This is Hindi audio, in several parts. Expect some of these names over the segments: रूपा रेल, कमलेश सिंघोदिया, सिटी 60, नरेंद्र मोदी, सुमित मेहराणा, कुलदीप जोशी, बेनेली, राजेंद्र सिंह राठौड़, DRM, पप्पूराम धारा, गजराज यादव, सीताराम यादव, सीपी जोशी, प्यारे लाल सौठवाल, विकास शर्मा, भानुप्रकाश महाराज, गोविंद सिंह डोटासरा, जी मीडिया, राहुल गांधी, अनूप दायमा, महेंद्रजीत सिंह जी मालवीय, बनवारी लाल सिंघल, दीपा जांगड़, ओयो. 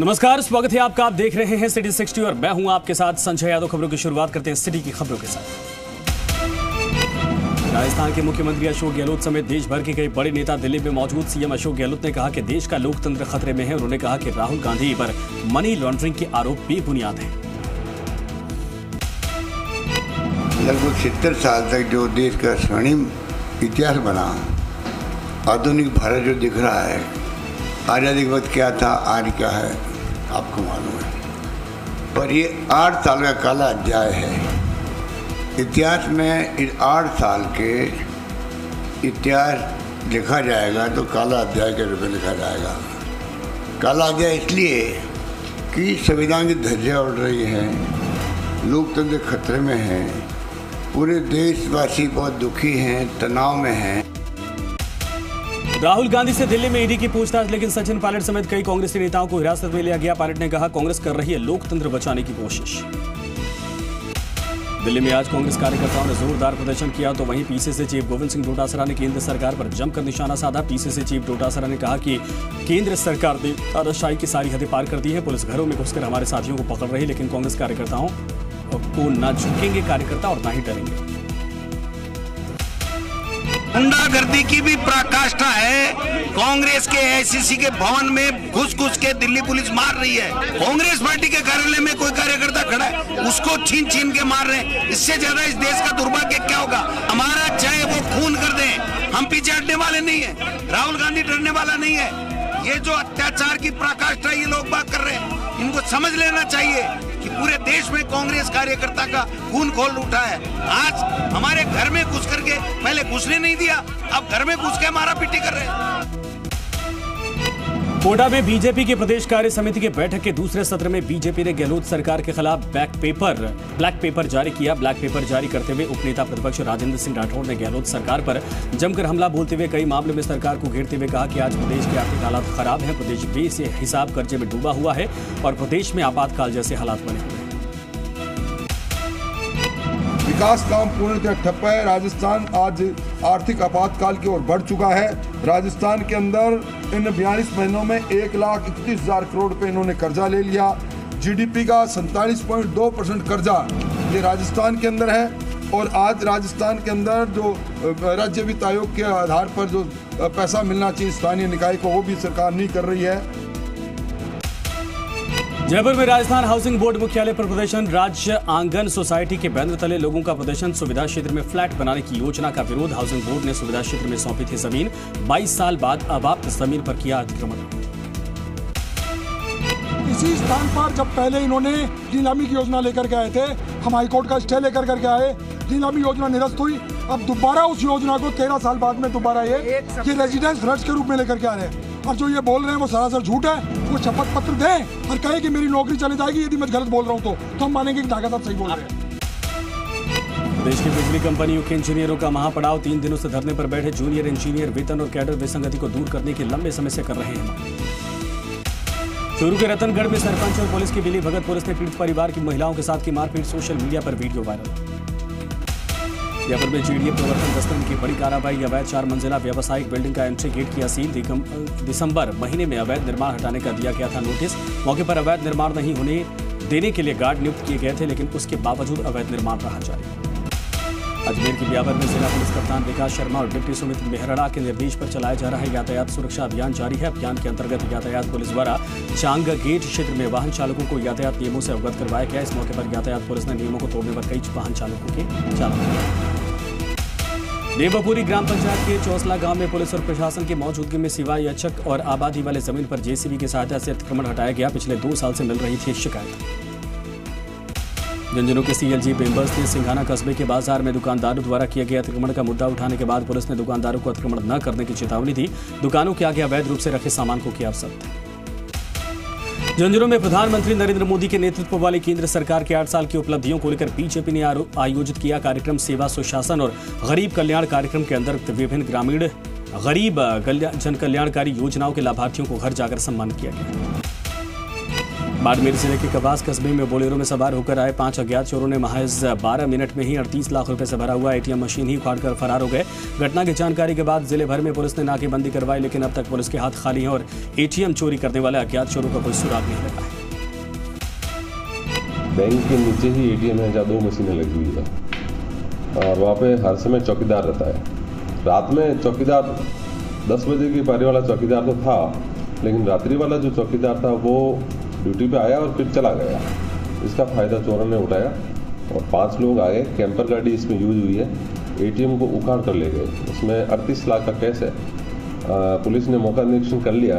नमस्कार, स्वागत है आपका। आप देख रहे हैं सिटी 60 और मैं हूं आपके साथ संजय यादव। खबरों की शुरुआत करते हैं सिटी की खबरों के साथ। राजस्थान के मुख्यमंत्री अशोक गहलोत समेत देश भर के कई बड़े नेता दिल्ली में मौजूद। सीएम अशोक गहलोत ने कहा कि देश का लोकतंत्र खतरे में है। उन्होंने कहा कि राहुल गांधी पर मनी लॉन्ड्रिंग के आरोप बेबुनियाद हैं। लगभग 70 साल तक जो देश का स्वर्णिम इतिहास बना, आधुनिक भारत जो दिख रहा है, आज़ादी के वक्त क्या था, आज क्या है, आपको मालूम है। पर ये 8 साल का काला अध्याय है इतिहास में। इस 8 साल के इतिहास लिखा जाएगा तो काला अध्याय के रूप में लिखा जाएगा। काला अध्याय इसलिए कि संविधान की धज्जियां उड़ रही हैं, लोकतंत्र खतरे में है, पूरे देशवासी बहुत दुखी हैं, तनाव में हैं। राहुल गांधी से दिल्ली में ईडी की पूछताछ, लेकिन सचिन पायलट समेत कई कांग्रेसी नेताओं को हिरासत में लिया गया। पायलट ने कहा कांग्रेस कर रही है लोकतंत्र बचाने की कोशिश। दिल्ली में आज कांग्रेस कार्यकर्ताओं ने जोरदार प्रदर्शन किया, तो वहीं पीसीसी चीफ गोविंद सिंह डोटासरा ने केंद्र सरकार पर जमकर निशाना साधा। पीसीसी चीफ डोटासरा ने कहा कि केंद्र सरकार ने तानाशाही की सारी हदें पार कर दी है। पुलिस घरों में घुसकर हमारे साथियों को पकड़ रही, लेकिन कांग्रेस कार्यकर्ताओं को ना झुकेंगे कार्यकर्ता और ना ही डरेंगे। गुंडागर्दी की भी पराकाष्ठा है। कांग्रेस के एसीसी के भवन में घुस घुस के दिल्ली पुलिस मार रही है। कांग्रेस पार्टी के कार्यालय में कोई कार्यकर्ता खड़ा है, उसको छीन छीन के मार रहे हैं। इससे ज्यादा इस देश का दुर्भाग्य क्या होगा। हमारा चाहे वो खून कर दें, हम पीछे हटने वाले नहीं है। राहुल गांधी डरने वाला नहीं है। ये जो अत्याचार की पराकाष्ठा ये लोग बात कर रहे हैं, इनको समझ लेना चाहिए कि पूरे देश में कांग्रेस कार्यकर्ता का खून खोल उठा है। आज हमारे घर में घुस करके, पहले घुसने नहीं दिया, अब घर में घुस के मारा पीटी कर रहे हैं। कोटा में बीजेपी की प्रदेश कार्य समिति की बैठक के दूसरे सत्र में बीजेपी ने गहलोत सरकार के खिलाफ ब्लैक पेपर जारी किया। ब्लैक पेपर जारी करते हुए उपनेता प्रतिपक्ष राजेंद्र सिंह राठौड़ ने गहलोत सरकार पर जमकर हमला बोलते हुए कई मामले में सरकार को घेरते हुए कहा कि आज प्रदेश के आर्थिक हालात खराब है। प्रदेश बेहिसाब कर्जे में डूबा हुआ है और प्रदेश में आपातकाल जैसे हालात बने हुए हैं। विकास काम पूर्णतः ठप्प है। राजस्थान आज आर्थिक आपातकाल की ओर बढ़ चुका है। राजस्थान के अंदर इन 42 महीनों में 1,31,000 करोड़ रुपए इन्होंने कर्जा ले लिया। जीडीपी का 47.2% कर्जा ये राजस्थान के अंदर है। और आज राजस्थान के अंदर जो राज्य वित्त आयोग के आधार पर जो पैसा मिलना चाहिए स्थानीय निकाय को, वो भी सरकार नहीं कर रही है। जयपुर में राजस्थान हाउसिंग बोर्ड मुख्यालय पर प्रदर्शन। राज्य आंगन सोसाइटी के बैनर तले लोगों का प्रदर्शन। सुविधा क्षेत्र में फ्लैट बनाने की योजना का विरोध। हाउसिंग बोर्ड ने सुविधा क्षेत्र में सौंपी थी जमीन, 22 साल बाद अब आप जमीन पर किया अतिक्रमण। इसी स्थान पर जब पहले इन्होंने नीलामी की योजना लेकर के आए थे, हम हाईकोर्ट का स्टे लेकर करके आए, नीलामी योजना निरस्त हुई। अब दोबारा उस योजना को 13 साल बाद में दोबारा ये रेजिडेंस फ्लैट के रूप में लेकर के आ रहे हैं। और जो ये बोल रहे हैं वो सरासर झूठ है। वो शपथ पत्र दें और कहे कि मेरी नौकरी चली जाएगी यदि मैं गलत बोल रहा हूं तो हम मानेंगे कि ढाका साहब सही बोल रहे हैं। प्रदेश की बिजली कंपनियों के इंजीनियरों का महापड़ाव। 3 दिनों से धरने पर बैठे जूनियर इंजीनियर वेतन और कैडर विसंगति को दूर करने के लंबे समय से कर रहे हैं। चूरू के रतनगढ़ में सरपंच और पुलिस की मिली भगत। पुलिस ने पीड़ित परिवार की महिलाओं के साथ की मारपीट, सोशल मीडिया पर वीडियो वायरल। जयपुर में जीडीए प्रवर्तन दस्तन की बड़ी कार्रवाई। अवैध 4 मंजिला व्यावसायिक बिल्डिंग का एंट्री गेट किया सील। दिसंबर महीने में अवैध निर्माण हटाने का दिया गया था नोटिस। मौके पर अवैध निर्माण नहीं होने देने के लिए गार्ड नियुक्त किए गए थे, लेकिन उसके बावजूद अवैध निर्माण रहा जारी। अजमेर के ब्यावर में जिला पुलिस कप्तान विकास शर्मा और डिप्टी सुमित मेहराणा के निर्देश पर चलाया जा रहा है यातायात सुरक्षा अभियान जारी है। अभियान के अंतर्गत यातायात पुलिस द्वारा चांग गेट क्षेत्र में वाहन चालकों को यातायात नियमों से अवगत करवाया गया। इस मौके पर यातायात पुलिस ने नियमों को तोड़ने पर कई वाहन चालकों के चालान किए। देवपुरी ग्राम पंचायत के चौसला गांव में पुलिस और प्रशासन की मौजूदगी में सिवायक्षक और आबादी वाले जमीन पर जेसीबी की सहायता से अतिक्रमण हटाया गया। पिछले 2 साल से मिल रही थी शिकायत। झुंझुनू के सीएलजी मेंबर्स ने सिंघाना कस्बे के बाजार में दुकानदारों द्वारा किए गए अतिक्रमण का मुद्दा उठाने के बाद पुलिस ने दुकानदारों को अतिक्रमण न करने की चेतावनी दी। दुकानों के आगे अवैध रूप से रखे सामान को किया जब्त। झुंझुनू में प्रधानमंत्री नरेंद्र मोदी के नेतृत्व वाली केंद्र सरकार के 8 साल की उपलब्धियों को लेकर बीजेपी ने आयोजित किया कार्यक्रम। सेवा सुशासन और गरीब कल्याण कार्यक्रम के अंतर्गत विभिन्न ग्रामीण गरीब जन कल्याणकारी योजनाओं के लाभार्थियों को घर जाकर सम्मानित किया गया। बाड़मेर जिले के कवास कस्बे में बोलेरो में सवार होकर आए 5 अज्ञात चोरों ने महज 12 मिनट में ही 38 लाख रुपए से भरा हुआ एटीएम मशीन ही उखाड़कर फरार हो गए। घटना की जानकारी के बाद जिले भर में पुलिस ने नाकेबंदी करवाई, लेकिन अब तक पुलिस के हाथ खाली है और एटीएम चोरी करने वाले अज्ञात चोरों का कोई सुराग नहीं लगा है। बैंक के नीचे ही एटीएम है जहाँ 2 मशीनें लगी हुई है और वहाँ पे हर समय चौकीदार रहता है। रात में चौकीदार 10 बजे की पारी वाला चौकीदार तो था, लेकिन रात्रि वाला जो चौकीदार था वो ड्यूटी पे आया और फिर चला गया। इसका फ़ायदा चोरों ने उठाया और 5 लोग आए। कैंपर गाड़ी इसमें यूज हुई है। एटीएम को उखाड़ कर ले गए। उसमें 38 लाख का कैश है। पुलिस ने मौका निरीक्षण कर लिया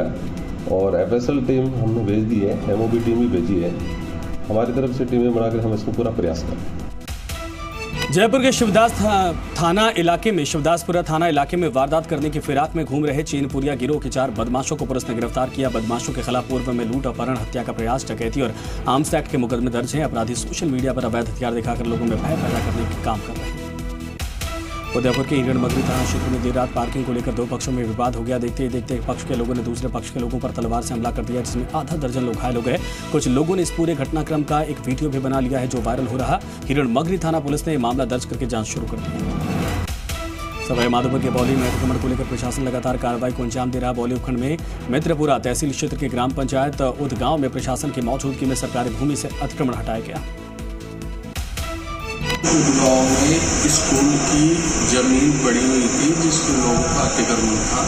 और एफएसएल टीम हमने भेज दी है, एमओबी टीम भी भेजी है। हमारी तरफ से टीमें बनाकर हम इसमें पूरा प्रयास करें। जयपुर के शिवदासपुरा थाना इलाके में वारदात करने की फिराक में घूम रहे चीनपुरिया गिरोह के 4 बदमाशों को पुलिस ने गिरफ्तार किया। बदमाशों के खिलाफ पूर्व में लूट, अपहरण, हत्या का प्रयास, डकैती और आर्म्स एक्ट के मुकदमे दर्ज हैं। अपराधी सोशल मीडिया पर अवैध हथियार दिखाकर लोगों में भय पैदा करने का काम कर रहे हैं। उदयपुर के हिरणमगरी थाना क्षेत्र में देर रात पार्किंग को लेकर 2 पक्षों में विवाद हो गया। देखते ही देखते एक पक्ष के लोगों ने दूसरे पक्ष के लोगों पर तलवार से हमला कर दिया, जिसमें आधा दर्जन लोग घायल हो गए। कुछ लोगों ने इस पूरे घटनाक्रम का एक वीडियो भी बना लिया है जो वायरल हो रहा। हिरणमगरी थाना पुलिस ने यह मामला दर्ज करके जांच शुरू कर दी है। सवाईमाधोपुर के बौली में अतिक्रमण को लेकर प्रशासन लगातार कार्रवाई को अंजाम दे रहा। बौली उपखंड में मित्रपुरा तहसील क्षेत्र के ग्राम पंचायत उद गांव में प्रशासन की मौजूदगी में सरकारी भूमि से अतिक्रमण हटाया गया। गाँव में स्कूल की जमीन पड़ी हुई थी जिसमें लोगों का अतिक्रमण था।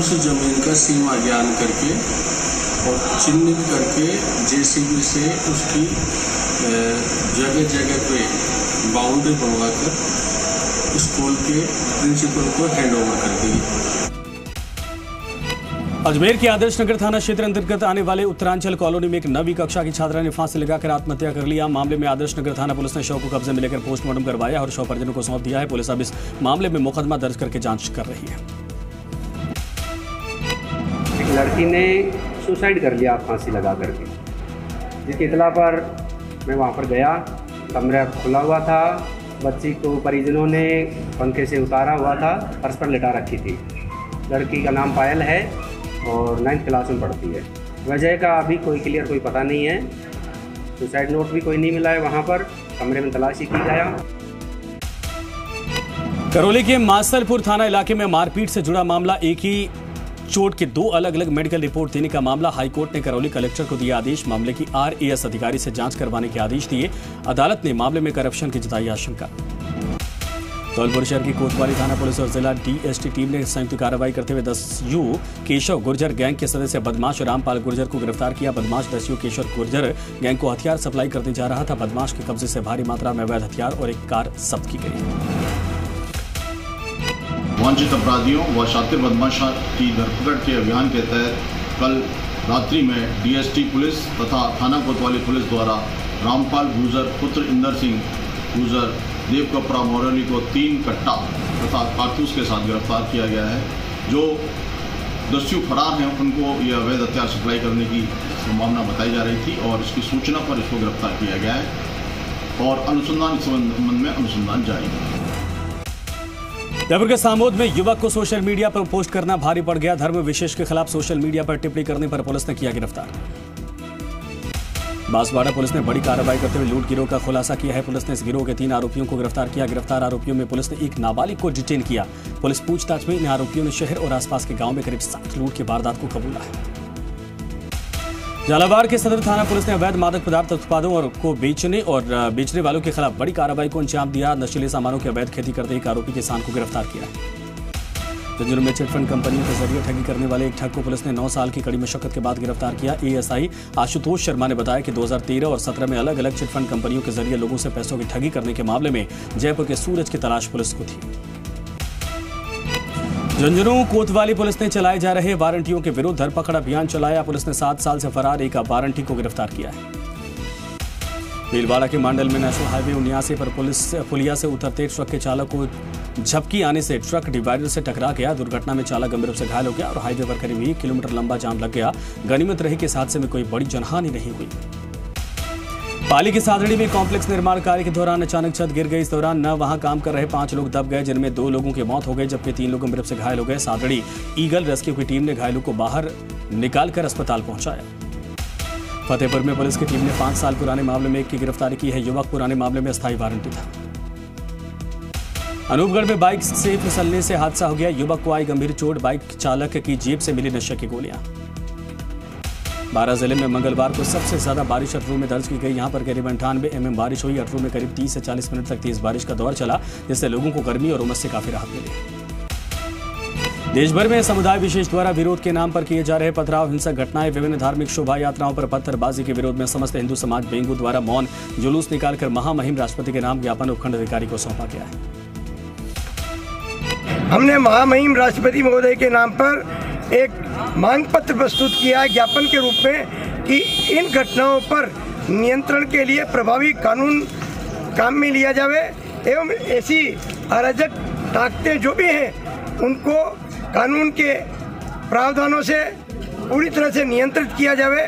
उस जमीन का सीमा ज्ञान करके और चिन्हित करके जेसीबी से उसकी जगह जगह पे बाउंड्री बनवाकर स्कूल के प्रिंसिपल को हैंडओवर कर दी। अजमेर के आदर्श नगर थाना क्षेत्र अंतर्गत आने वाले उत्तरांचल कॉलोनी में एक 9वीं कक्षा की छात्रा ने फांसी लगाकर आत्महत्या कर लिया। मामले में आदर्श नगर थाना पुलिस ने शव को कब्जे में लेकर पोस्टमार्टम करवाया और शव परिजनों को सौंप दिया है। पुलिस अब इस मामले में मुकदमा दर्ज करके जांच कर रही है। एक लड़की ने सुसाइड कर लिया फांसी लगा करके, जिसकी इतला पर मैं वहाँ पर गया। कमरा खुला हुआ था, बच्ची को परिजनों ने पंखे से उतारा हुआ था, फर्श पर लिटा रखी थी। लड़की का नाम पायल है और 9th क्लास में पढ़ती है। वजह का अभी कोई क्लियर कोई पता नहीं है। सुसाइड नोट भी कोई नहीं मिला है। वहाँ पर कमरे में तलाशी की गया। करौली के मासलपुर थाना इलाके में मारपीट से जुड़ा मामला, एक ही चोट के 2 अलग अलग मेडिकल रिपोर्ट देने का मामला। हाईकोर्ट ने करौली कलेक्टर को दिया आदेश। मामले की RAS अधिकारी से जांच करवाने के आदेश दिए। अदालत ने मामले में करप्शन की जताई आशंका। धौलपुर शहर की कोतवाली थाना पुलिस और जिला DST टीम ने संयुक्त कार्रवाई करते हुए 10 केशव गुर्जर गैंग के सदस्य बदमाश रामपाल गुर्जर को गिरफ्तार किया। बदमाश 10 केशव गुर्जर गैंग को हथियार सप्लाई करने जा रहा था। बदमाश के कब्जे से भारी मात्रा में अवैध हथियार और एक कार जब्त की गई। वांछित अपराधियों व शातिर बदमाशों की धरपकड़ के अभियान के तहत कल रात्रि में DST पुलिस तथा थाना कोतवाली पुलिस द्वारा रामपाल गुर्जर पुत्र इंदर सिंह गुर्जर देव कपड़ा मौरली को 3 कट्टा तथा कारतूस के साथ गिरफ्तार किया गया है। जो 10 फरार हैं उनको यह अवैध हथियार सप्लाई करने की संभावना बताई जा रही थी और इसकी सूचना पर इसको गिरफ्तार किया गया है और अनुसंधान इस संबंध में अनुसंधान जारी है। जयपुर के सामोद में युवक को सोशल मीडिया पर पोस्ट करना भारी पड़ गया। धर्म विशेष के खिलाफ सोशल मीडिया पर टिप्पणी करने पर पुलिस ने किया गिरफ्तार। बांसवाड़ा पुलिस ने बड़ी कार्रवाई करते हुए लूट गिरोह का खुलासा किया है। पुलिस ने इस गिरोह के 3 आरोपियों को गिरफ्तार किया। गिरफ्तार आरोपियों में पुलिस ने एक नाबालिग को डिटेन किया। पुलिस पूछताछ में इन आरोपियों ने शहर और आसपास के गांव में करीब 7 लूट की वारदात को कबूला है। झालावाड़ के सदर थाना पुलिस ने अवैध मादक पदार्थ उत्पादों को बेचने और बेचने वालों के खिलाफ बड़ी कार्रवाई को अंजाम दिया। नशीले सामानों की अवैध खेती करते एक आरोपी किसान को गिरफ्तार किया है। झुंझुनू में चिटफंड कंपनियों के जरिए ठगी करने वाले एक ठग को पुलिस ने 9 साल की कड़ी मशक्कत के बाद गिरफ्तार किया। ASI आशुतोष शर्मा ने बताया कि 2013 और 17 में अलग अलग चिटफंड कंपनियों के जरिए लोगों से पैसों की ठगी करने के मामले में जयपुर के सूरज की तलाश पुलिस को थी। झुंझुनू कोतवाली पुलिस ने चलाए जा रहे वारंटियों के विरुद्ध धरपकड़ अभियान चलाया। पुलिस ने 7 साल से फरार एक वारंटी को गिरफ्तार किया है। भीलवाड़ा के मांडल में नेशनल हाईवे 79 पर पुलिया से उतरते ट्रक के चालक को झपकी आने से ट्रक डिवाइडर से टकरा गया। दुर्घटना में चालक गंभीर रूप से घायल हो गया और हाईवे पर करीब 1 किलोमीटर लंबा जाम लग गया। गनीमत रही कि इस हादसे में कोई बड़ी जनहानि नहीं हुई। पाली की सादड़ी में कॉम्प्लेक्स निर्माण कार्य के दौरान अचानक छत गिर गई। इस दौरान न वहां काम कर रहे 5 लोग दब गए, जिनमें 2 लोगों की मौत हो गई जबकि 3 लोग गंभीर रूप से घायल हो गए। सादड़ी ईगल रेस्क्यू की टीम ने घायलों को बाहर निकालकर अस्पताल पहुंचाया। फतेहपुर में पुलिस की टीम ने 5 साल पुराने मामले में एक की गिरफ्तारी की है। युवक पुराने मामले में स्थायी वारंटी था। अनूपगढ़ में बाइक से फिसलने से हादसा हो गया। युवक को आई गंभीर चोट। बाइक चालक की जेब से मिली नशे की गोलियां। 12 जिले में मंगलवार को सबसे ज्यादा बारिश अटरू में दर्ज की गई। यहां पर करीब 98 mm बारिश हुई। अटरू में करीब 30 से 40 मिनट तक तेज बारिश का दौर चला, जिससे लोगों को गर्मी और उमस से काफी राहत मिली। देशभर में समुदाय विशेष द्वारा विरोध के नाम पर किए जा रहे पथराव, हिंसक घटनाएं, विभिन्न धार्मिक शोभा यात्राओं पर पत्थरबाजी के विरोध में समस्त हिंदू समाज बेंगू द्वारा मौन जुलूस निकालकर महामहिम राष्ट्रपति के नाम ज्ञापन उपखंड अधिकारी को सौंपा गया है। हमने महामहिम राष्ट्रपति महोदय के नाम पर एक मांग पत्र प्रस्तुत किया है ज्ञापन के रूप में कि इन घटनाओं पर नियंत्रण के लिए प्रभावी कानून काम में लिया जावे एवं ऐसी अराजक ताकतें जो भी हैं उनको कानून के प्रावधानों से पूरी तरह से नियंत्रित किया जावे।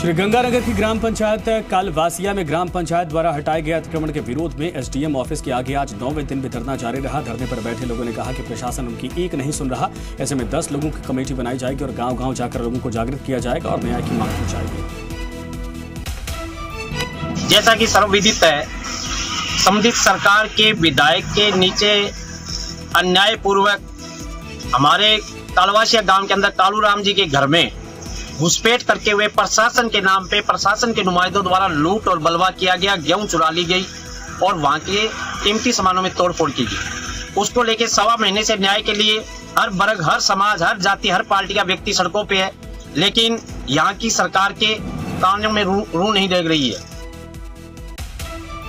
श्री गंगानगर की ग्राम पंचायत कालवासिया में ग्राम पंचायत द्वारा हटाए गए अतिक्रमण के विरोध में एसडीएम ऑफिस के आगे आज 9वें दिन भी धरना जारी रहा। धरने पर बैठे लोगों ने कहा कि प्रशासन उनकी एक नहीं सुन रहा। ऐसे में 10 लोगों की कमेटी बनाई जाएगी और गांव-गांव जाकर लोगों को जागरूक किया जाएगा और न्याय की मांग की जाएगी। जैसा कि सर्वविदित है, संबंधित सरकार के विधायक के नीचे अन्याय पूर्वक हमारे कालवासिया गाँव के अंदर कालू राम जी के घर में घुसपैठ करते हुए प्रशासन के नाम पे प्रशासन के नुमाइंदों द्वारा लूट और बलवा किया गया, गेहूं चुरा ली गई और वहां के कीमती सामानों में तोड़फोड़ की गई। उसको लेके 1.25 महीने से न्याय के लिए हर वर्ग, हर समाज, हर जाति, हर पार्टी का व्यक्ति सड़कों पे है, लेकिन यहाँ की सरकार के कानों में रू नहीं लग रही है।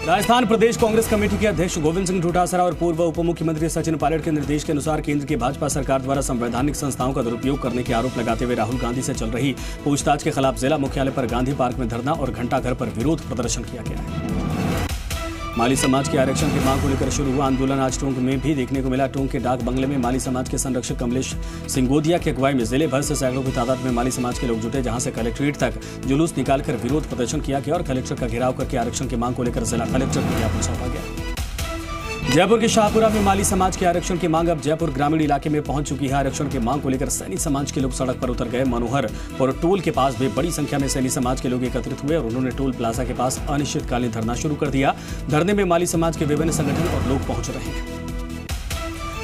राजस्थान प्रदेश कांग्रेस कमेटी के अध्यक्ष गोविंद सिंह डोटासरा और पूर्व उप मुख्यमंत्री सचिन पायलट के निर्देश के अनुसार केंद्र की भाजपा सरकार द्वारा संवैधानिक संस्थाओं का दुरुपयोग करने के आरोप लगाते हुए राहुल गांधी से चल रही पूछताछ के खिलाफ जिला मुख्यालय पर गांधी पार्क में धरना और घंटाघर पर विरोध प्रदर्शन किया गया है। माली समाज के आरक्षण की मांग को लेकर शुरू हुआ आंदोलन आज टोंक में भी देखने को मिला। टोंक के डाक बंगले में माली समाज के संरक्षक कमलेश सिंघोदिया की अगुवाई में जिले भर से सैकड़ों की तादाद में माली समाज के लोग जुटे, जहां से कलेक्ट्रेट तक जुलूस निकालकर विरोध प्रदर्शन किया गया और कलेक्टर का घेराव करके आरक्षण की मांग को लेकर जिला कलेक्टर को ज्ञापन सौंपा गया। जयपुर के शाहपुरा में माली समाज के आरक्षण की मांग अब जयपुर ग्रामीण इलाके में पहुंच चुकी है। आरक्षण की मांग को लेकर सैनी समाज के लोग सड़क पर उतर गए। मनोहर और टोल के पास भी बड़ी संख्या में सैनी समाज के लोग एकत्रित हुए और उन्होंने टोल प्लाजा के पास अनिश्चितकालीन धरना शुरू कर दिया। धरने में माली समाज के विभिन्न संगठन और लोग पहुंच रहे हैं।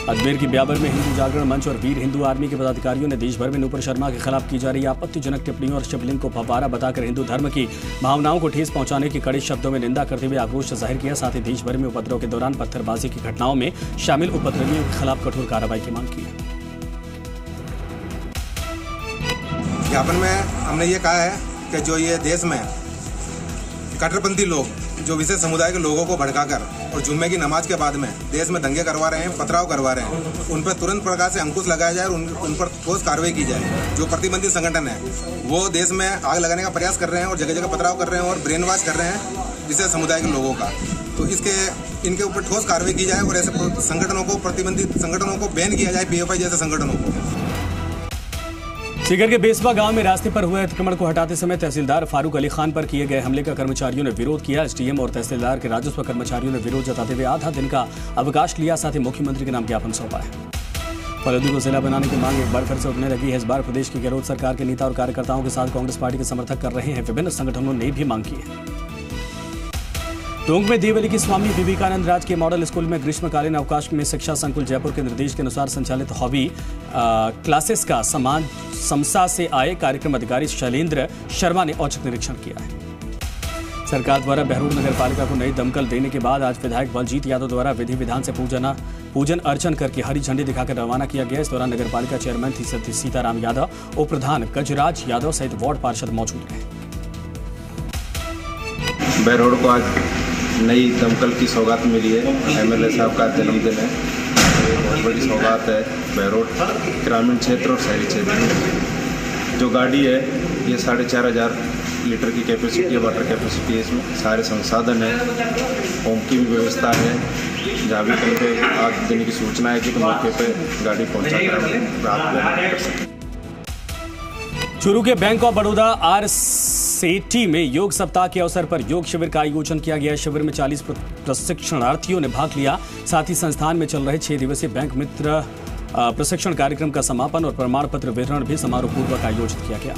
अजमेर की ब्यावर में हिंदू जागरण मंच और वीर हिंदू आर्मी के पदाधिकारियों ने देशभर में नूपुर शर्मा के खिलाफ की जा रही आपत्तिजनक टिप्पणियों और शिवलिंग को फव्वारा बताकर हिंदू धर्म की भावनाओं को ठेस पहुंचाने की कड़े शब्दों में निंदा करते हुए आक्रोश जाहिर किया। साथ ही देशभर में उपद्रव के दौरान पत्थरबाजी की घटनाओं में शामिल उपद्रवियों के खिलाफ कठोर कार्रवाई की मांग की। ज्ञापन में हमने ये कहा है कि जो ये देश में कट्टरपंथी लोग जो विशेष समुदाय के लोगों को भड़काकर और जुम्मे की नमाज के बाद में देश में दंगे करवा रहे हैं, पथराव करवा रहे हैं, उन पर तुरंत प्रकार से अंकुश लगाया जाए और उन पर ठोस कार्रवाई की जाए। जो प्रतिबंधित संगठन है वो देश में आग लगाने का प्रयास कर रहे हैं और जगह जगह पथराव कर रहे हैं और ब्रेन वॉश कर रहे हैं विशेष समुदाय के लोगों का, तो इसके इनके ऊपर ठोस कार्रवाई की जाए और ऐसे संगठनों को, प्रतिबंधित संगठनों को बैन किया जाए, PFI जैसे संगठनों को। सीकर के बेसवा गांव में रास्ते पर हुए अतिक्रमण को हटाते समय तहसीलदार फारूक अली खान पर किए गए हमले का कर्मचारियों ने विरोध किया। एसडीएम और तहसीलदार के राजस्व कर्मचारियों ने विरोध जताते हुए आधा दिन का अवकाश लिया। साथ ही मुख्यमंत्री के नाम ज्ञापन सौंपा है। फलोदी को जिला बनाने की मांग एक बार फिर से उठने लगी है। इस बार प्रदेश की गहलोत सरकार के नेता और कार्यकर्ताओं के साथ कांग्रेस पार्टी के समर्थक कर रहे हैं। विभिन्न संगठनों ने भी मांग की है। टोंक में देवली की स्वामी विवेकानंद राज के मॉडल स्कूल में ग्रीष्मकालीन अवकाश में शिक्षा संकुल जयपुर के निर्देश के अनुसार संचालित हॉबी क्लासेस का समान समसा से आए कार्यक्रम अधिकारी शैलेंद्र शर्मा ने औचक निरीक्षण किया है। सरकार द्वारा बहरूर नगरपालिका को नई दमकल देने के बाद आज विधायक बलजीत यादव द्वारा विधि विधान से पूजन अर्चन करके हरी झंडी दिखाकर रवाना किया गया। इस दौरान नगरपालिका चेयरमैन सीताराम यादव, उप प्रधान गजराज यादव सहित वार्ड पार्षद मौजूद रहे। बहरूर को आज नई दमकल की सौगात मिली है। MLA साहब का जन्मदिन है, बहुत बड़ी सौगात है। बहरूर ग्रामीण क्षेत्र और शहरी क्षेत्र जो गाड़ी है ये 4,500 लीटर की कैपेसिटी है, वाटर कैपेसिटी है। इसमें सारे संसाधन है, होम की भी व्यवस्था है। जहाँ भी कहीं पे आज देने की सूचना है कि तो मौके पे गाड़ी पहुँचाकर प्राप्त कर सकते। चूरू के बैंक ऑफ बड़ौदा RCT में योग सप्ताह के अवसर पर योग शिविर का आयोजन किया गया। शिविर में 40 प्रशिक्षणार्थियों ने भाग लिया। साथ ही संस्थान में चल रहे 6 दिवसीय बैंक मित्र प्रशिक्षण कार्यक्रम का समापन और प्रमाण पत्र वितरण भी समारोह पूर्वक आयोजित किया गया।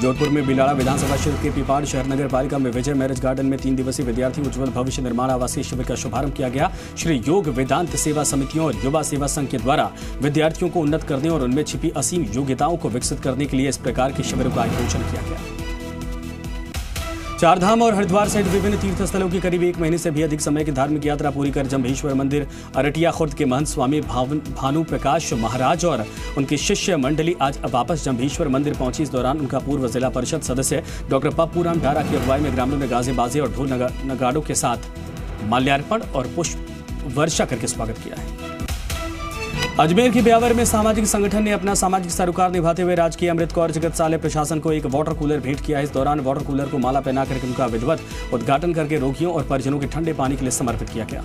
जोधपुर में बिलाड़ा विधानसभा क्षेत्र के पिपाड़ शहर नगर पालिका में विजय मैरिज गार्डन में 3 दिवसीय विद्यार्थी उज्जवल भविष्य निर्माण आवासीय शिविर का शुभारंभ किया गया। श्री योग वेदांत सेवा समितियों और युवा सेवा संघ के द्वारा विद्यार्थियों को उन्नत करने और उनमें छिपी असीम योग्यताओं को विकसित करने के लिए इस प्रकार के शिविरों का आयोजन किया गया। चारधाम और हरिद्वार सहित विभिन्न तीर्थस्थलों की करीब 1 महीने से भी अधिक समय की धार्मिक यात्रा पूरी कर जम्भेश्वर मंदिर अरटिया खुर्द के महंत स्वामी भानुप्रकाश महाराज और उनकी शिष्य मंडली आज वापस जम्भेश्वर मंदिर पहुंची। इस दौरान उनका पूर्व जिला परिषद सदस्य डॉक्टर पप्पूराम धारा की अगुवाई में ग्रामीणों ने गाजे बाजे और ढोल नगाड़ों के साथ माल्यार्पण और पुष्प वर्षा करके स्वागत किया है। अजमेर के ब्यावर में सामाजिक संगठन ने अपना सामाजिक सरोकार निभाते हुए राजकीय अमृत कौर चिकित्सालय प्रशासन को एक वाटर कूलर भेंट किया। इस दौरान वाटर कूलर को माला पहना करके उनका विधिवत उद्घाटन करके रोगियों और परिजनों के ठंडे पानी के लिए समर्पित किया गया।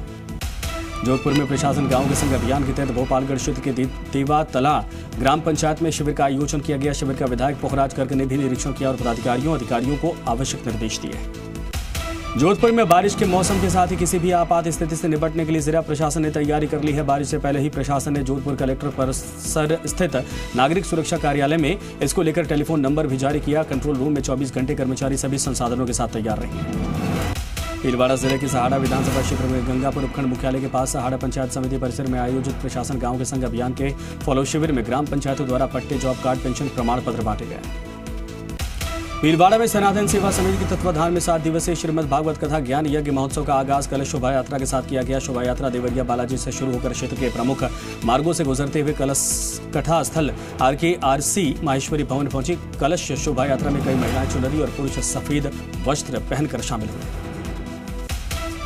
जोधपुर में प्रशासन गांव के संग अभियान के तहत भोपालगढ़ क्षेत्र के देवातला ग्राम पंचायत में शिविर का आयोजन किया गया। शिविर का विधायक पोखराज कर्क ने भी निरीक्षण किया और पदाधिकारियों अधिकारियों को आवश्यक निर्देश दिए। जोधपुर में बारिश के मौसम के साथ ही किसी भी आपात स्थिति से निपटने के लिए जिला प्रशासन ने तैयारी कर ली है। बारिश से पहले ही प्रशासन ने जोधपुर कलेक्टर परिसर स्थित नागरिक सुरक्षा कार्यालय में इसको लेकर टेलीफोन नंबर भी जारी किया। कंट्रोल रूम में 24 घंटे कर्मचारी सभी संसाधनों के साथ तैयार रहे। भीलवाड़ा जिले के सहाड़ा विधानसभा क्षेत्र में गंगापुर उपखंड मुख्यालय के पास सहाड़ा पंचायत समिति परिसर में आयोजित प्रशासन गाँव के संग अभियान के फॉलो शिविर में ग्राम पंचायतों द्वारा पट्टे जॉब कार्ड पेंशन प्रमाण पत्र बांटे गए। भीलवाड़ा में सनातन सेवा समिति के तत्वाधान में 7 दिवसीय श्रीमद् भागवत कथा ज्ञान यज्ञ महोत्सव का आगाज कल शोभा यात्रा के साथ किया गया। शोभा यात्रा देवरिया बालाजी से शुरू होकर क्षेत्र के प्रमुख मार्गों से गुजरते हुए कलश कथा स्थल RKRC माहेश्वरी भवन पहुंची। कलश शोभा यात्रा में कई महिलाएं चुनरी और पुरुष सफेद वस्त्र पहनकर शामिल हुए।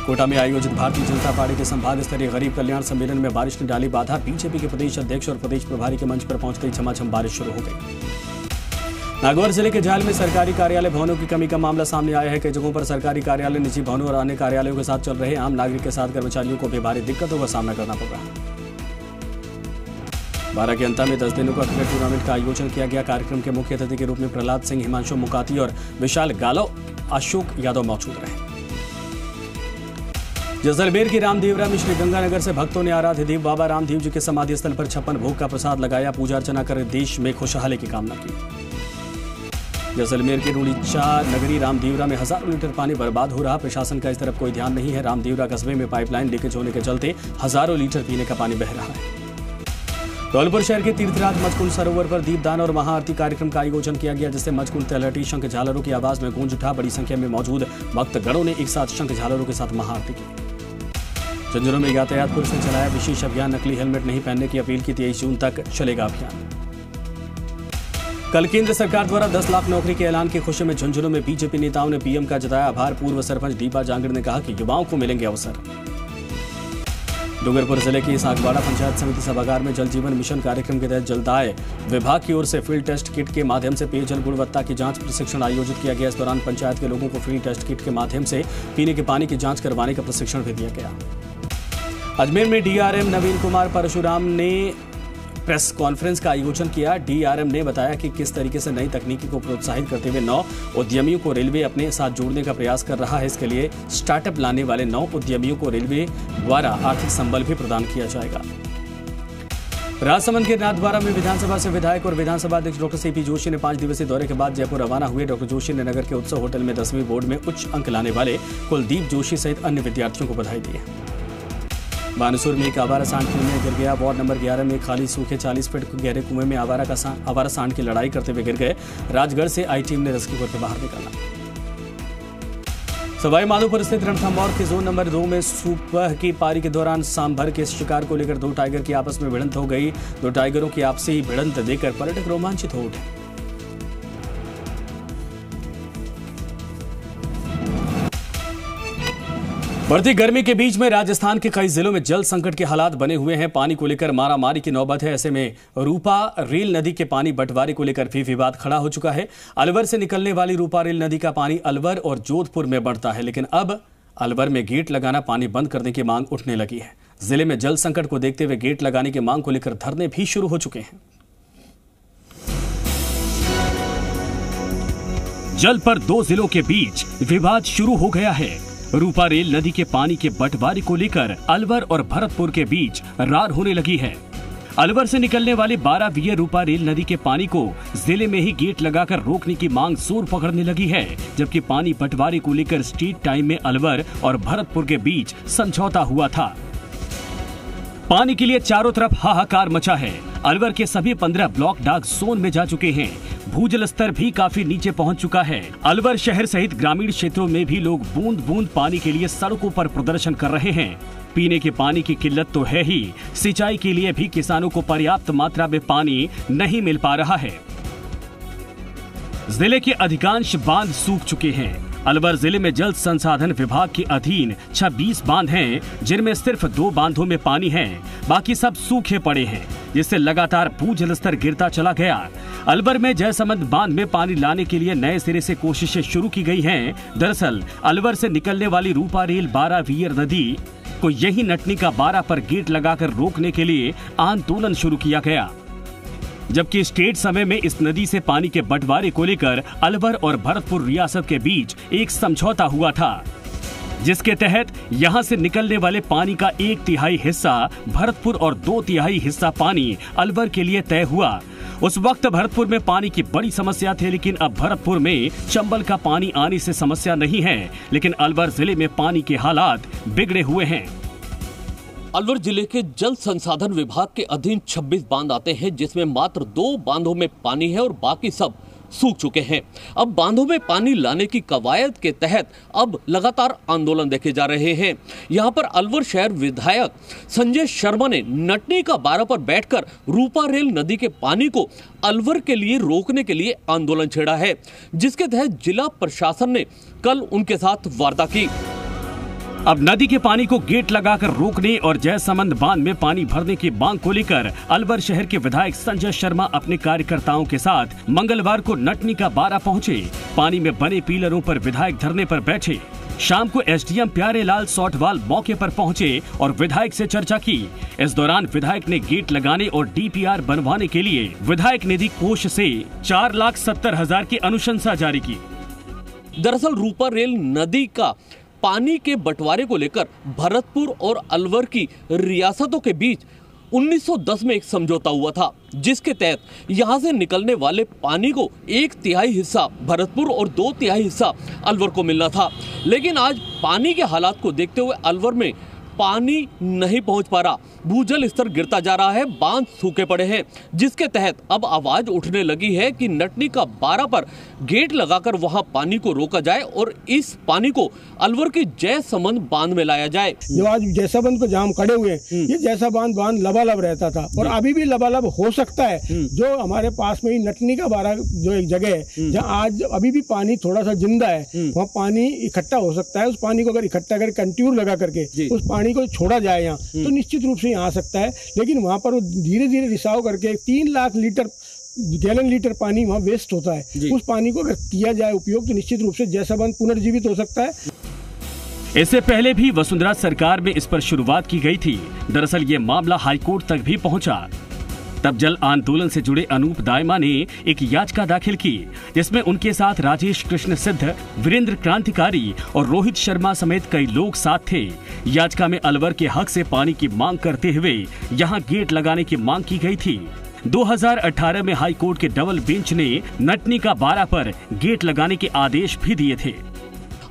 कोटा में आयोजित भारतीय जनता पार्टी के संभाग स्तरीय गरीब कल्याण सम्मेलन में बारिश ने डाली बाधा। बीजेपी के प्रदेश अध्यक्ष और प्रदेश प्रभारी के मंच पर पहुंचते ही झमाझम बारिश शुरू हो गई। नागौर जिले के झाल में सरकारी कार्यालय भवनों की कमी का मामला सामने आया है। कई जगहों पर सरकारी कार्यालय निजी भवनों और अन्य कार्यालयों के साथ चल रहे आम नागरिक के साथ कर्मचारियों को भी भारी दिक्कतों का सामना करना होगा। 12 के अंत में 10 दिनों का क्रिकेट टूर्नामेंट का आयोजन किया गया। कार्यक्रम के मुख्य अतिथि के रूप में प्रहलाद सिंह, हिमांशु मुकाती और विशाल गालो, अशोक यादव मौजूद रहे। जैसलमेर की रामदेवरा में श्रीगंगानगर से भक्तों ने आराध्य देव बाबा रामदेव जी के समाधि स्थल पर 56 भोग का प्रसाद लगाया। पूजा अर्चना कर देश में खुशहाली की कामना की। जैसलमेर के रूड़ीचा नगरी रामदेवरा में हजारों लीटर पानी बर्बाद हो रहा। प्रशासन का इस तरफ कोई ध्यान नहीं है। रामदेवरा कस्बे में पाइपलाइन लीकेज होने के चलते हजारों लीटर पीने का पानी बह रहा है। धौलपुर शहर के तीर्थराज मचकुल सरोवर पर दीपदान और महाआरती कार्यक्रम का आयोजन किया गया, जिससे मचकुल तलहटी शंख झालरों की आवाज में गूंज उठा। बड़ी संख्या में मौजूद भक्तगणों ने एक साथ शंख झालरों के साथ महाआरती की। झंझनों में यातायात पुलिस ने चलाया विशेष अभियान। नकली हेलमेट नहीं पहनने की अपील की। 23 जून तक चलेगा अभियान। कल केंद्र सरकार द्वारा 10 लाख नौकरी के ऐलान की खुशी में झुंझुनू में बीजेपी नेताओं ने पीएम का जताया आभार। पूर्व सरपंच दीपा जांगड़ ने कहा कि युवाओं को मिलेंगे अवसर। डूंगरपुर जिले की सागवाड़ा पंचायत समिति सभागार में जल जीवन मिशन कार्यक्रम के तहत जलदाय विभाग की ओर से फील्ड टेस्ट किट के माध्यम से पेयजल गुणवत्ता की जांच प्रशिक्षण आयोजित किया गया। इस दौरान पंचायत के लोगों को फील्ड टेस्ट किट के माध्यम से पीने के पानी की जाँच करवाने का प्रशिक्षण भी दिया गया। अजमेर में DRM नवीन कुमार परशुराम ने प्रेस कॉन्फ्रेंस का आयोजन किया। DRM ने बताया कि किस तरीके से नई तकनीकी को प्रोत्साहित करते हुए 9 उद्यमियों को रेलवे अपने साथ जोड़ने का प्रयास कर रहा है। इसके लिए स्टार्टअप लाने वाले 9 उद्यमियों को रेलवे द्वारा आर्थिक संबल भी प्रदान किया जाएगा। राजसमंद के नाथद्वारा में विधानसभा से विधायक और विधानसभा अध्यक्ष डॉक्टर सीपी जोशी ने 5 दिवसीय दौरे के बाद जयपुर रवाना हुए। डॉक्टर जोशी ने नगर के उत्सव होटल में 10वीं बोर्ड में उच्च अंक लाने वाले कुलदीप जोशी सहित अन्य विद्यार्थियों को बधाई दी है। बानसूर में एक आवारा सांड कुएं में गिर गया। वार्ड नंबर 11 में खाली सूखे 40 फीट गहरे कुएं में आवारा सांड की लड़ाई करते हुए गिर गए। राजगढ़ से आई टीम ने रेस्क्यू करके बाहर निकाला। सवाईमाधोपुर स्थित रणथंभौर के जोन नंबर 2 में सुबह की पारी के दौरान सांभर के शिकार को लेकर 2 टाइगर की आपस में भिड़ंत हो गई। 2 टाइगरों की आपसी भिड़ंत देखकर पर्यटक रोमांचित हो उठे। बढ़ती गर्मी के बीच में राजस्थान के कई जिलों में जल संकट के हालात बने हुए हैं। पानी को लेकर मारामारी की नौबत है। ऐसे में रूपा रेल नदी के पानी बंटवारे को लेकर भी विवाद खड़ा हो चुका है। अलवर से निकलने वाली रूपा रेल नदी का पानी अलवर और जोधपुर में बढ़ता है, लेकिन अब अलवर में गेट लगाना पानी बंद करने की मांग उठने लगी है। जिले में जल संकट को देखते हुए गेट लगाने की मांग को लेकर धरने भी शुरू हो चुके हैं। जल पर 2 जिलों के बीच विवाद शुरू हो गया है। रूपा रेल नदी के पानी के बंटवारे को लेकर अलवर और भरतपुर के बीच रार होने लगी है। अलवर से निकलने वाली 12 वीर रूपा रेल नदी के पानी को जिले में ही गेट लगाकर रोकने की मांग जोर पकड़ने लगी है, जबकि पानी बंटवारे को लेकर स्ट्रीट टाइम में अलवर और भरतपुर के बीच समझौता हुआ था। पानी के लिए चारों तरफ हाहाकार मचा है। अलवर के सभी 15 ब्लॉक डार्क जोन में जा चुके हैं। भूजल स्तर भी काफी नीचे पहुंच चुका है। अलवर शहर सहित ग्रामीण क्षेत्रों में भी लोग बूंद बूंद पानी के लिए सड़कों पर प्रदर्शन कर रहे हैं। पीने के पानी की किल्लत तो है ही, सिंचाई के लिए भी किसानों को पर्याप्त मात्रा में पानी नहीं मिल पा रहा है। जिले के अधिकांश बांध सूख चुके हैं। अलवर जिले में जल संसाधन विभाग के अधीन 26 बांध हैं, जिनमें सिर्फ 2 बांधों में पानी है, बाकी सब सूखे पड़े हैं, जिससे लगातार भूजल स्तर गिरता चला गया। अलवर में जयसमंद बांध में पानी लाने के लिए नए सिरे से कोशिशें शुरू की गई हैं। दरअसल अलवर से निकलने वाली रूपा रेल 12 वीर नदी को यही नटनिका 12 पर गेट लगाकर रोकने के लिए आंदोलन शुरू किया गया, जबकि स्टेट समय में इस नदी से पानी के बंटवारे को लेकर अलवर और भरतपुर रियासत के बीच एक समझौता हुआ था, जिसके तहत यहां से निकलने वाले पानी का 1/3 हिस्सा भरतपुर और 2/3 हिस्सा पानी अलवर के लिए तय हुआ। उस वक्त भरतपुर में पानी की बड़ी समस्या थी, लेकिन अब भरतपुर में चंबल का पानी आने से समस्या नहीं है, लेकिन अलवर जिले में पानी के हालात बिगड़े हुए हैं। अलवर जिले के जल संसाधन विभाग के अधीन 26 बांध आते हैं, जिसमें मात्र 2 बांधों में पानी है और बाकी सब सूख चुके हैं। अब बांधों में पानी लाने की कवायद के तहत अब लगातार आंदोलन देखे जा रहे हैं। यहां पर अलवर शहर विधायक संजय शर्मा ने नटनी का 12 पर बैठकर रूपा रेल नदी के पानी को अलवर के लिए रोकने के लिए आंदोलन छेड़ा है, जिसके तहत जिला प्रशासन ने कल उनके साथ वार्ता की। अब नदी के पानी को गेट लगाकर रोकने और जयसमंद बांध में पानी भरने की मांग को लेकर अलवर शहर के विधायक संजय शर्मा अपने कार्यकर्ताओं के साथ मंगलवार को नटनिका 12 पहुंचे। पानी में बने पिलरों पर विधायक धरने पर बैठे। शाम को एसडीएम प्यारे लाल सौठवाल मौके पर पहुंचे और विधायक से चर्चा की। इस दौरान विधायक ने गेट लगाने और डीपीआर बनवाने के लिए विधायक निधि कोष से 4,70,000 की अनुशंसा जारी की। दरअसल रूपा रेल नदी का पानी के बंटवारे को लेकर भरतपुर और अलवर की रियासतों के बीच 1910 में एक समझौता हुआ था, जिसके तहत यहां से निकलने वाले पानी को 1/3 हिस्सा भरतपुर और 2/3 हिस्सा अलवर को मिलना था। लेकिन आज पानी के हालात को देखते हुए अलवर में पानी नहीं पहुंच पा रहा, भूजल स्तर गिरता जा रहा है, बांध सूखे पड़े हैं, जिसके तहत अब आवाज उठने लगी है कि नटनिका 12 पर गेट लगाकर वहां पानी को रोका जाए और इस पानी को अलवर के जयसमंद बांध में लाया जाए। जो आज जयसमंद को जाम खड़े हुए हैं, ये जैसा बांध लबालब रहता था और अभी भी लबालब हो सकता है। जो हमारे पास में नटनिका 12 जो एक जगह है, जहाँ आज अभी भी पानी थोड़ा सा जिंदा है, वहाँ पानी इकट्ठा हो सकता है। उस पानी को अगर इकट्ठा कर कंट्यूर लगा करके उस को छोड़ा जाए यहाँ, तो निश्चित रूप से यहाँ आ सकता है। लेकिन वहाँ पर धीरे धीरे रिसाव करके 3 लाख गैलन लीटर पानी वहाँ वेस्ट होता है। उस पानी को अगर किया जाए उपयोग, तो निश्चित रूप से जैसा बांध पुनर्जीवित हो सकता है। इससे पहले भी वसुंधरा सरकार में इस पर शुरुआत की गई थी। दरअसल ये मामला हाईकोर्ट तक भी पहुँचा। तब जल आंदोलन से जुड़े अनूप दायमा ने एक याचिका दाखिल की, जिसमें उनके साथ राजेश कृष्ण सिद्ध, वीरेंद्र क्रांतिकारी और रोहित शर्मा समेत कई लोग साथ थे। याचिका में अलवर के हक से पानी की मांग करते हुए यहां गेट लगाने की मांग की गई थी। 2018 में हाई कोर्ट के डबल बेंच ने नटनिका 12 पर गेट लगाने के आदेश भी दिए थे।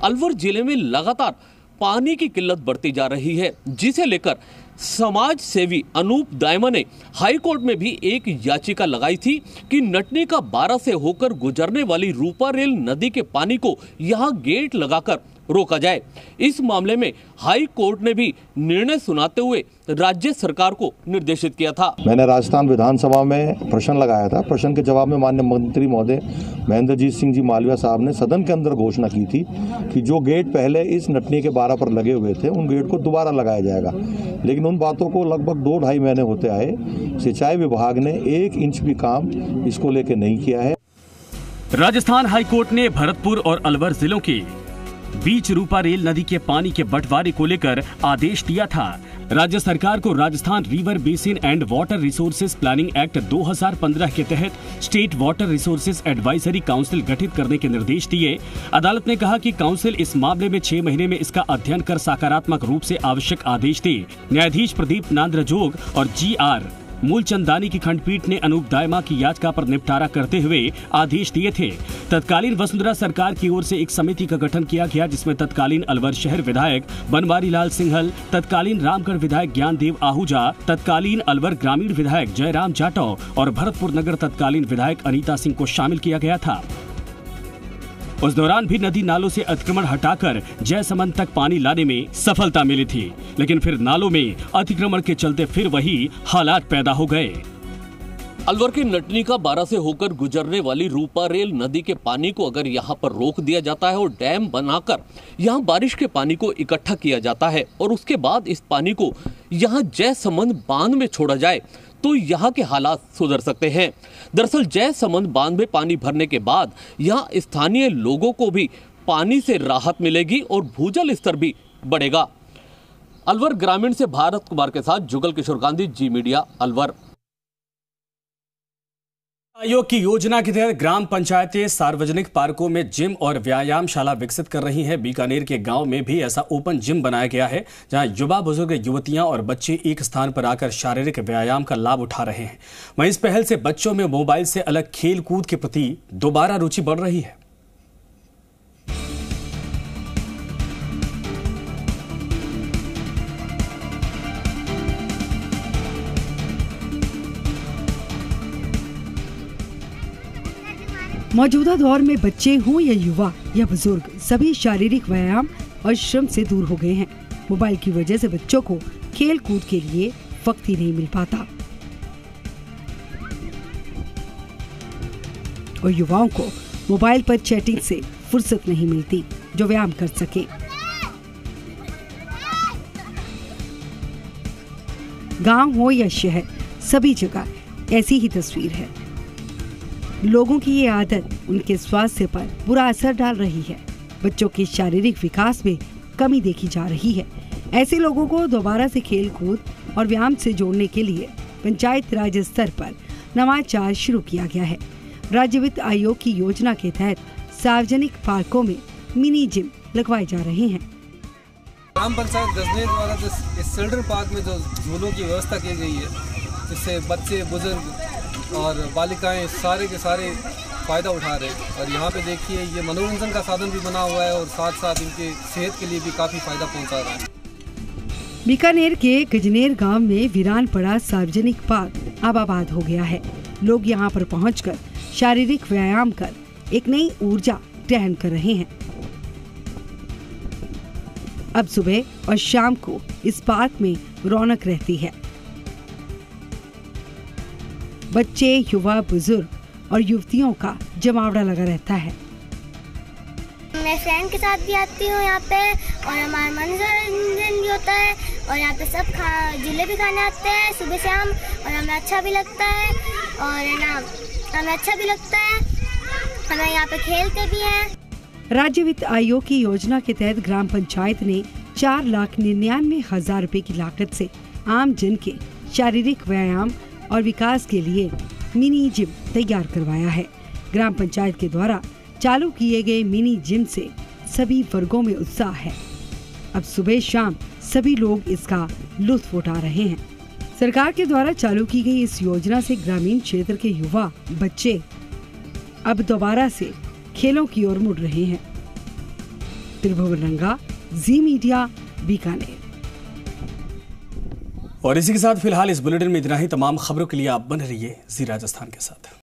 अलवर जिले में लगातार पानी की किल्लत बढ़ती जा रही है, जिसे लेकर समाज सेवी अनूप दायमा ने हाईकोर्ट में भी एक याचिका लगाई थी कि नटनिका 12 से होकर गुजरने वाली रूपा रेल नदी के पानी को यहां गेट लगाकर रोका जाए। इस मामले में हाई कोर्ट ने भी निर्णय सुनाते हुए राज्य सरकार को निर्देशित किया था। मैंने राजस्थान विधानसभा में प्रश्न लगाया था। प्रश्न के जवाब में माननीय मंत्री महोदय महेंद्रजीत सिंह जी मालवीय साहब ने सदन के अंदर घोषणा की थी कि जो गेट पहले इस नटनी के 12 पर लगे हुए थे, उन गेट को दोबारा लगाया जाएगा। लेकिन उन बातों को लगभग 2-2.5 महीने होते आए, सिंचाई विभाग ने 1 इंच भी काम इसको लेकर नहीं किया है। राजस्थान हाईकोर्ट ने भरतपुर और अलवर जिलों की बीच रूपा रेल नदी के पानी के बंटवारे को लेकर आदेश दिया था। राज्य सरकार को Rajasthan river basin and water resources planning act 2015 के तहत state water resources advisory council गठित करने के निर्देश दिए। अदालत ने कहा कि काउंसिल इस मामले में 6 महीने में इसका अध्ययन कर सकारात्मक रूप से आवश्यक आदेश दे। न्यायाधीश प्रदीप नंद्र जोग और जी आर मूल चंदानी की खंडपीठ ने अनूप दायमा की याचिका पर निपटारा करते हुए आदेश दिए थे। तत्कालीन वसुंधरा सरकार की ओर से एक समिति का गठन किया गया जिसमें तत्कालीन अलवर शहर विधायक बनवारी लाल सिंघल, तत्कालीन रामगढ़ विधायक ज्ञानदेव आहूजा, तत्कालीन अलवर ग्रामीण विधायक जयराम जाटव और भरतपुर नगर तत्कालीन विधायक अनीता सिंह को शामिल किया गया था। उस दौरान भी नदी नालों से अतिक्रमण हटाकर जयसमंद तक पानी लाने में सफलता मिली थी, लेकिन फिर नालों में अतिक्रमण के चलते फिर वही हालात पैदा हो गए। अलवर के नटनीका बारा से होकर गुजरने वाली रूपा रेल नदी के पानी को अगर यहाँ पर रोक दिया जाता है और डैम बनाकर यहाँ बारिश के पानी को इकट्ठा किया जाता है और उसके बाद इस पानी को यहाँ जयसमंद बांध में छोड़ा जाए तो यहाँ के हालात सुधर सकते हैं। दरअसल जयसमंद बांध में पानी भरने के बाद यहाँ स्थानीय लोगों को भी पानी से राहत मिलेगी और भूजल स्तर भी बढ़ेगा। अलवर ग्रामीण से भारत कुमार के साथ जुगल किशोर गांधी, जी मीडिया अलवर। आयोग की योजना के तहत ग्राम पंचायतें सार्वजनिक पार्कों में जिम और व्यायामशाला विकसित कर रही हैं। बीकानेर के गांव में भी ऐसा ओपन जिम बनाया गया है जहां युवा, बुजुर्ग, युवतियां और बच्चे एक स्थान पर आकर शारीरिक व्यायाम का लाभ उठा रहे हैं। वहीं इस पहल से बच्चों में मोबाइल से अलग खेल कूद के प्रति दोबारा रुचि बढ़ रही है। मौजूदा दौर में बच्चे हों या युवा या बुजुर्ग, सभी शारीरिक व्यायाम और श्रम से दूर हो गए हैं। मोबाइल की वजह से बच्चों को खेल कूद के लिए वक्त ही नहीं मिल पाता और युवाओं को मोबाइल पर चैटिंग से फुर्सत नहीं मिलती जो व्यायाम कर सके। गांव हो या शहर, सभी जगह ऐसी ही तस्वीर है। लोगों की ये आदत उनके स्वास्थ्य पर बुरा असर डाल रही है। बच्चों के शारीरिक विकास में कमी देखी जा रही है। ऐसे लोगों को दोबारा से खेल कूद और व्यायाम से जोड़ने के लिए पंचायत राज स्तर पर नवाचार शुरू किया गया है। राज्य वित्त आयोग की योजना के तहत सार्वजनिक पार्कों में मिनी जिम लगवाए जा रहे हैं। ग्राम पंचायत गजने द्वारा इस चिल्ड्रन पार्क में जो झूलों की व्यवस्था की गई है, जिससे बच्चे, बुजुर्ग और बालिकाएं सारे के सारे फायदा उठा रहे हैं। और यहाँ पे देखिए ये मनोरंजन का साधन भी बना हुआ है और साथ साथ इनके सेहत के लिए भी काफी फायदा पहुँचा रहा है। बीकानेर के गजनेर गांव में वीरान पड़ा सार्वजनिक पार्क अब आबाद हो गया है। लोग यहाँ पर पहुँचकर शारीरिक व्यायाम कर एक नई ऊर्जा ग्रहण कर रहे हैं। अब सुबह और शाम को इस पार्क में रौनक रहती है। बच्चे, युवा, बुजुर्ग और युवतियों का जमावड़ा लगा रहता है। मैं फ्रेंड के साथ भी आती हूँ यहाँ पे और हमारा मनोरंजन भी होता है और यहाँ पे सब झूले भी खाने आते हैं सुबह शाम और हमें अच्छा भी लगता है और ना हमें अच्छा भी लगता है, हमें यहाँ पे खेलते भी हैं। राज्य वित्त आयोग की योजना के तहत ग्राम पंचायत ने 4,99,000 रूपए की लागत से आम जन के शारीरिक व्यायाम और विकास के लिए मिनी जिम तैयार करवाया है। ग्राम पंचायत के द्वारा चालू किए गए मिनी जिम से सभी वर्गों में उत्साह है। अब सुबह शाम सभी लोग इसका लुत्फ उठा रहे हैं। सरकार के द्वारा चालू की गई इस योजना से ग्रामीण क्षेत्र के युवा, बच्चे अब दोबारा से खेलों की ओर मुड़ रहे हैं। त्रिभुवन रंगा, जी मीडिया, बीकानेर। और इसी के साथ फिलहाल इस बुलेटिन में इतना ही। तमाम खबरों के लिए आप बने रहिए जी राजस्थान के साथ।